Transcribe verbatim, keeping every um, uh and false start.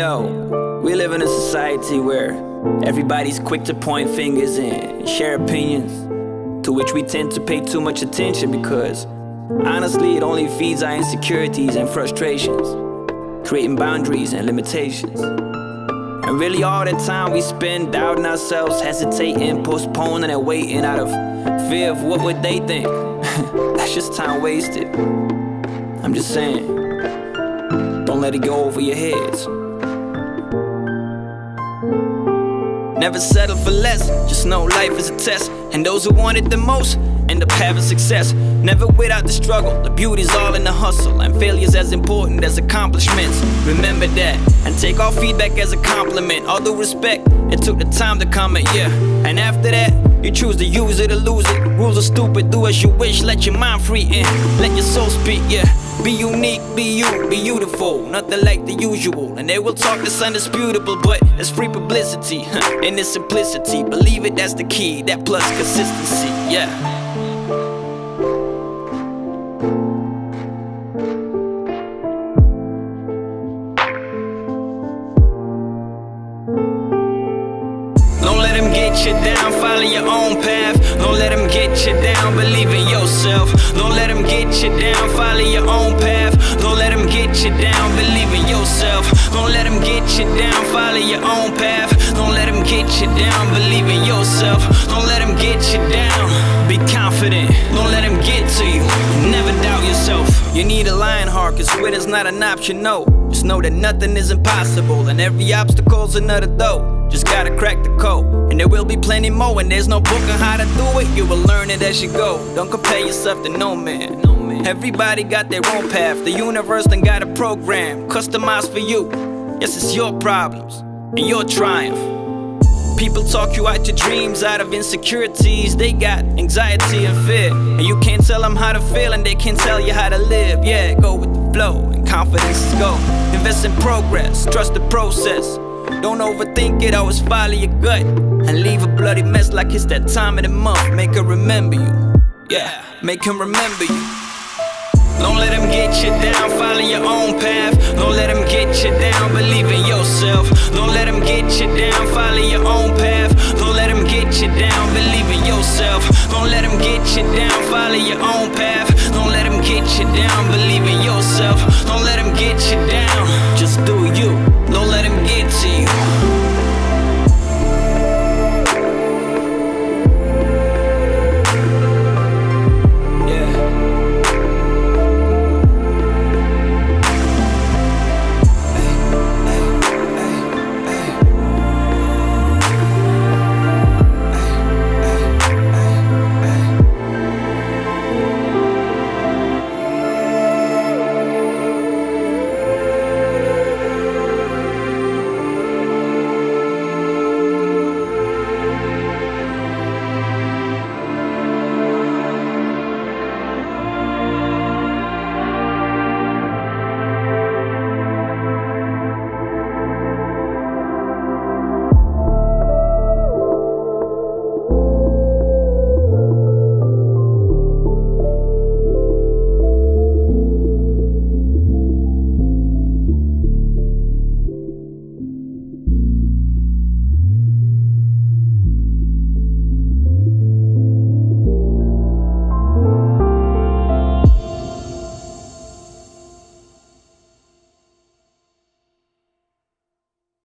Yo, we live in a society where everybody's quick to point fingers and share opinions, to which we tend to pay too much attention because, honestly, it only feeds our insecurities and frustrations, creating boundaries and limitations. And really all the time we spend doubting ourselves, hesitating, postponing and waiting out of fear of what would they think. That's just time wasted. I'm just saying, don't let it go over your heads. Never settle for less, just know life is a test. And those who want it the most end up having success. Never without the struggle, the beauty's all in the hustle. And failure's as important as accomplishments. Remember that, and take all feedback as a compliment. All due respect, it took the time to comment, yeah. And after that, you choose to use it or lose it. Rules are stupid, do as you wish, let your mind free in. Let your soul speak, yeah. Be unique, be you, be beautiful, nothing like the usual. And they will talk that's undisputable, but it's free publicity, huh, and it's simplicity. Believe it, that's the key, that plus consistency, yeah. Don't let them get you down, follow your own path. Don't let them get you down, believe in yourself. Don't let them get you down, follow your own path. Don't let them get you down, believe in yourself. Don't let them get you down, follow your own path. Don't let them get you down, believe in yourself. Don't let them get you down, be confident. Don't let them get to you, never doubt yourself. You need a lion heart, cause quit is not an option, no. Just know that nothing is impossible, and every obstacle's another door. Just gotta crack the code, and there will be plenty more. And there's no book on how to do it, you will learn it as you go. Don't compare yourself to no man. Everybody got their own path. The universe done got a program customized for you. Yes, it's your problems and your triumph. People talk you out your dreams, out of insecurities. They got anxiety and fear, and you can't tell them how to feel, and they can't tell you how to live. Yeah, go with the flow, and confidence is gold. Invest in progress, trust the process. Don't overthink it, always follow your gut. And leave a bloody mess like it's that time of the month. Make her remember you, yeah, make him remember you. Don't let them get you down, follow your own path. Don't let them get you down, believe in yourself. Don't let them get you down, follow your own path. Don't let them get you down, believe in yourself. Don't let them get you down, follow your own path.